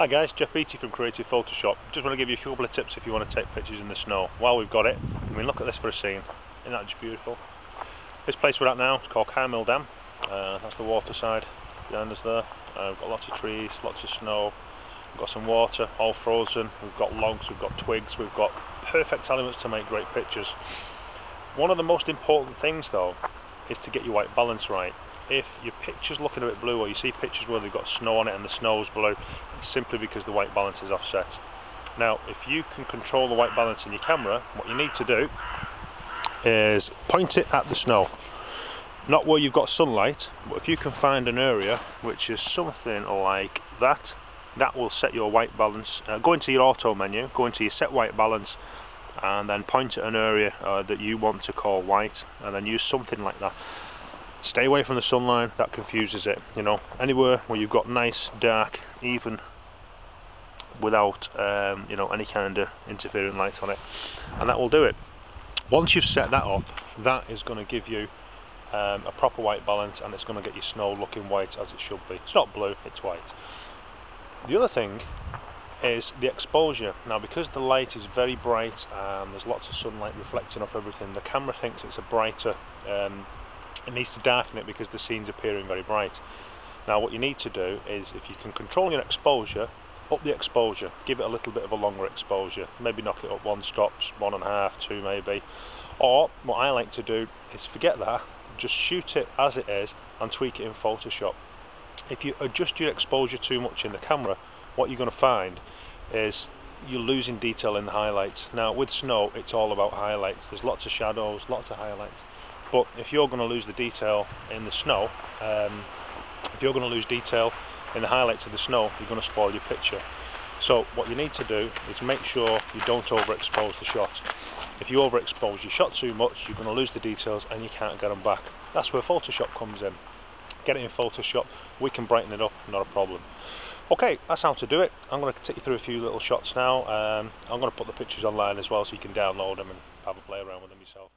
Hi guys, Jeff Beattie from Creative Photoshop. Just want to give you a few couple of tips if you want to take pictures in the snow. While we've got it, I mean, look at this for a scene. Isn't that just beautiful? This place we're at now is called Carmil Dam. That's the water side behind us there. We've got lots of trees, lots of snow. We've got some water, all frozen. We've got logs, we've got twigs, we've got perfect elements to make great pictures. One of the most important things though is to get your white balance right. If your picture's looking a bit blue, or you see pictures where they've got snow on it and the snow's blue, it's simply because the white balance is offset. Now, if you can control the white balance in your camera, what you need to do is point it at the snow. Not where you've got sunlight, but if you can find an area which is something like that, that will set your white balance. Go into your auto menu, go into your set white balance, and then point at an area that you want to call white, and then use something like that. Stay away from the sunline, that confuses it, you know. Anywhere where you've got nice, dark, even without, you know, any kind of interfering light on it. And that will do it. Once you've set that up, that is going to give you a proper white balance, and it's going to get your snow looking white as it should be. It's not blue, it's white. The other thing is the exposure. Now, because the light is very bright and there's lots of sunlight reflecting off everything, the camera thinks it's a brighter... it needs to darken it because the scene's appearing very bright. Now what you need to do is, if you can control your exposure, up the exposure, give it a little bit of a longer exposure, maybe knock it up 1 stops, 1.5, 2 maybe. Or what I like to do is forget that, just shoot it as it is and tweak it in Photoshop. If you adjust your exposure too much in the camera, what you're going to find is you're losing detail in the highlights. Now with snow, it's all about highlights. There's lots of shadows, lots of highlights. But if you're going to lose the detail in the snow, if you're going to lose detail in the highlights of the snow, you're going to spoil your picture. So what you need to do is make sure you don't overexpose the shot. If you overexpose your shot too much, you're going to lose the details and you can't get them back. That's where Photoshop comes in. Get it in Photoshop, we can brighten it up, not a problem. Okay, that's how to do it. I'm going to take you through a few little shots now. I'm going to put the pictures online as well so you can download them and have a play around with them yourself.